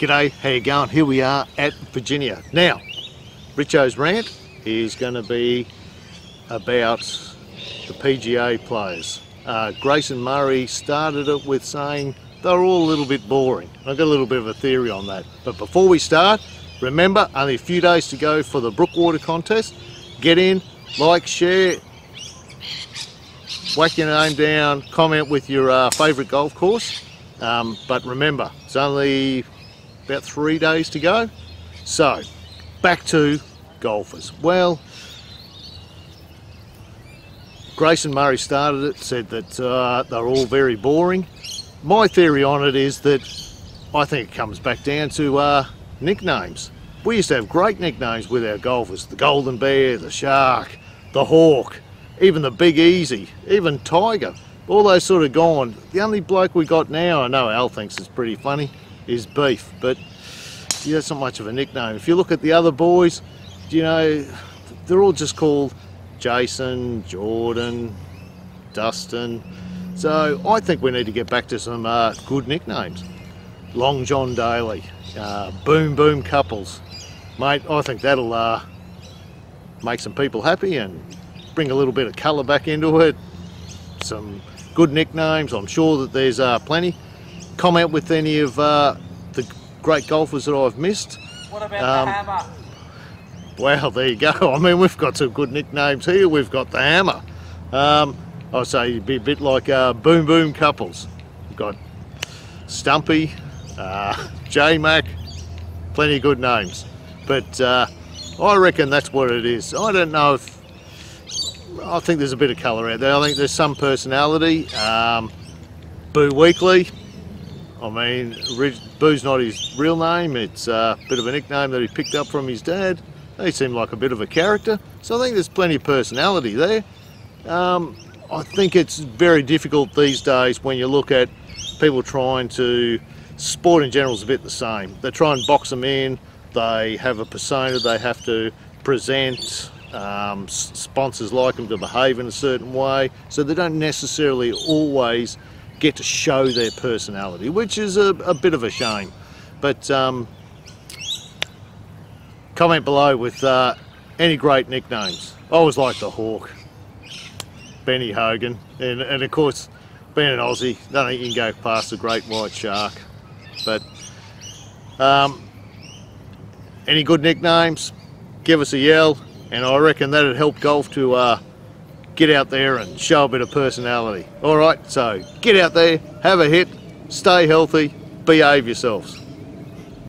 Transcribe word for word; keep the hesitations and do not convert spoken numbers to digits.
G'day, how you going? Here we are at Virginia. Now, Richo's rant is going to be about the P G A players. Uh, Grayson Murray started it with saying they're all a little bit boring. I've got a little bit of a theory on that. But before we start, remember, only a few days to go for the Brookwater contest. Get in, like, share, whack your name down, comment with your uh, favourite golf course. Um, but remember, it's only about three days to go. So, back to golfers. Well, Grayson Murray started it, said that uh, they're all very boring. My theory on it is that I think it comes back down to uh, nicknames. We used to have great nicknames with our golfers. The Golden Bear, the Shark, the Hawk, even the Big Easy, even Tiger. All those sort of gone. The only bloke we got now, I know Al thinks it's pretty funny, is Beef. But yeah, that's not much of a nickname. If you look at the other boys, you know, they're all just called Jason, Jordan, Dustin. So I think we need to get back to some uh, good nicknames. Long John Daly, uh, Boom Boom Couples. Mate, I think that'll uh, make some people happy and bring a little bit of colour back into it. Some good nicknames, I'm sure that there's uh, plenty. Comment with any of uh, the great golfers that I've missed. What about um, the Hammer? Well, there you go. I mean, we've got some good nicknames here. We've got the Hammer. Um, I'd say you'd be a bit like uh, Boom Boom Couples. We've got Stumpy, uh, J-Mac, plenty of good names. But uh, I reckon that's what it is. I don't know if, I think there's a bit of colour out there. I think there's some personality. Um, Boo Weekley, I mean, Boo's not his real name. It's a bit of a nickname that he picked up from his dad. He seemed like a bit of a character. So I think there's plenty of personality there. Um, I think it's very difficult these days when you look at people trying to, sport in general is a bit the same. They try and box them in. They have a persona they have to present. Um, sponsors like them to behave in a certain way, so they don't necessarily always get to show their personality, which is a, a bit of a shame. But um, comment below with uh, any great nicknames. I always like the Hawk, Benny Hogan, and, and of course being an Aussie, I don't think you can go past the Great White Shark. But um, any good nicknames, give us a yell. And I reckon that'd help golf to uh, get out there and show a bit of personality. All right, so get out there, have a hit, stay healthy, behave yourselves.